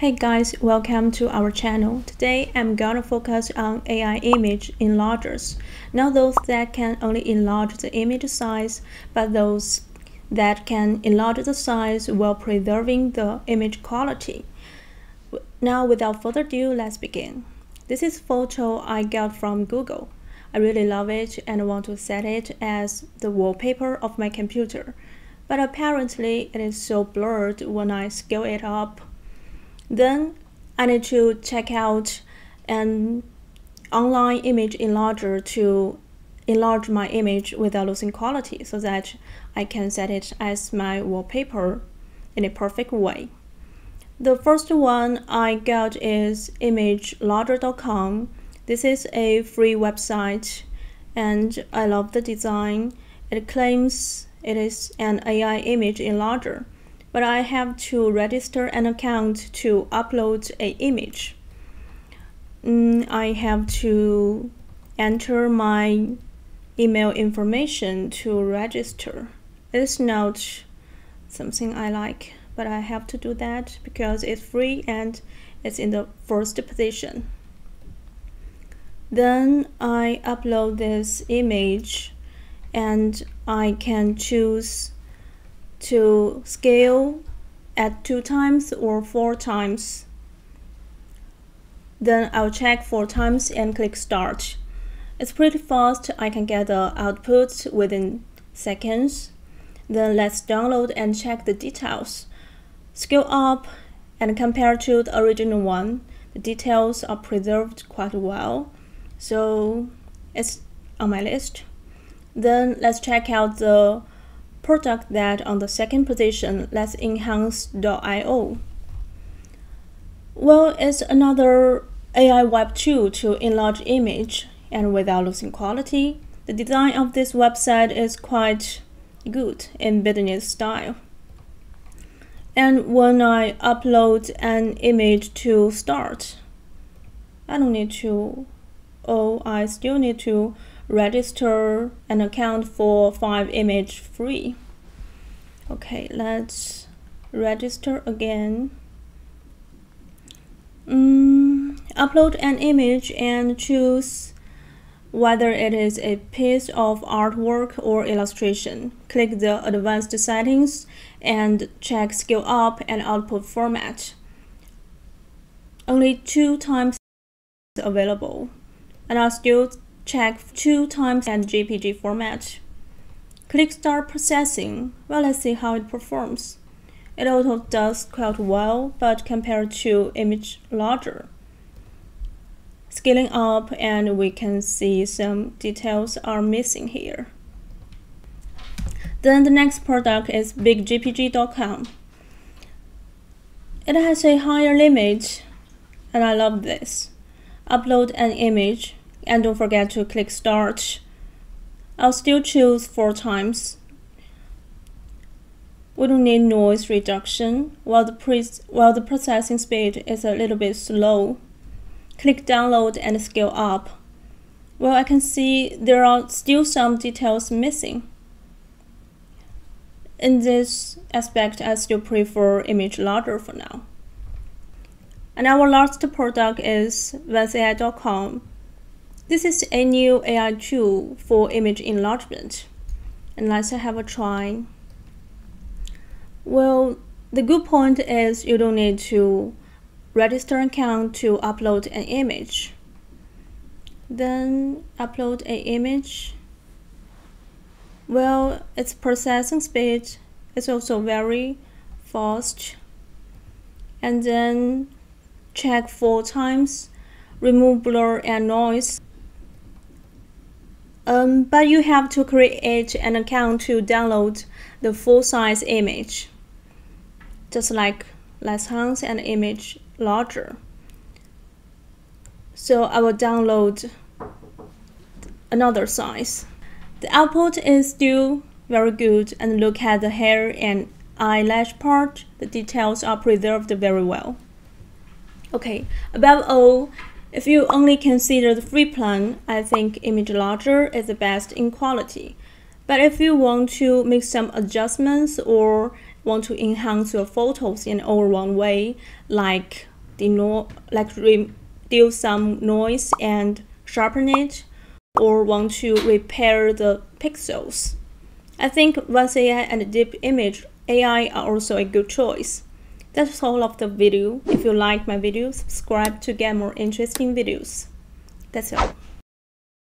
Hey guys, welcome to our channel. Today I'm gonna focus on AI image enlargers. Not those that can only enlarge the image size, but those that can enlarge the size while preserving the image quality. Now without further ado, let's begin. This is photo I got from Google. I really love it and want to set it as the wallpaper of my computer. But apparently it is so blurred when I scale it up. Then I need to check out an online image enlarger to enlarge my image without losing quality so that I can set it as my wallpaper in a perfect way. The first one I got is imglarger.com. This is a free website and I love the design. It claims it is an AI image enlarger, but I have to register an account to upload an image. I have to enter my email information to register. It's not something I like, but I have to do that because it's free and it's in the first position. Then I upload this image and I can choose to scale at 2 times or 4 times. Then I'll check 4 times and click start. It's pretty fast. I can get the output within seconds. Then let's download and check the details. Scale up and compare to the original one. The details are preserved quite well, so it's on my list. Then let's check out the product that on the second position. Let's enhance.io. Well, it's another AI web tool to enlarge image and without losing quality. The design of this website is quite good in business style. And when I upload an image to start, I still need to register an account for 5 images free. Okay, let's register again. Upload an image and choose whether it is a piece of artwork or illustration. Click the advanced settings and check scale up and output format. Only 2 times available, and I'll still check 2 times and JPG format. Click start processing. Well, let's see how it performs. It also does quite well, but compared to imglarger. Scaling up and we can see some details are missing here. Then the next product is bigjpg.com. It has a higher limit and I love this. Upload an image. And don't forget to click start. I'll still choose 4 times. We don't need noise reduction while the processing speed is a little bit slow. Click download and scale up. Well, I can see there are still some details missing. In this aspect, I still prefer imglarger for now. And our last product is vanceai.com. This is a new AI tool for image enlargement, and let's have a try. Well, the good point is you don't need to register an account to upload an image. Then upload an image. Well, its processing speed is also very fast. And then check 4 times, remove blur and noise. But you have to create an account to download the full-size image, just like Lashans and imglarger. So I will download another size. The output is still very good, and look at the hair and eyelash part. The details are preserved very well. Okay, above all, if you only consider the free plan, I think imglarger is the best in quality. But if you want to make some adjustments or want to enhance your photos in all one way, like reduce some noise and sharpen it, or want to repair the pixels. I think vanceai and Deep Image AI are also a good choice. That's all of the video. If you like my video, subscribe to get more interesting videos. That's all.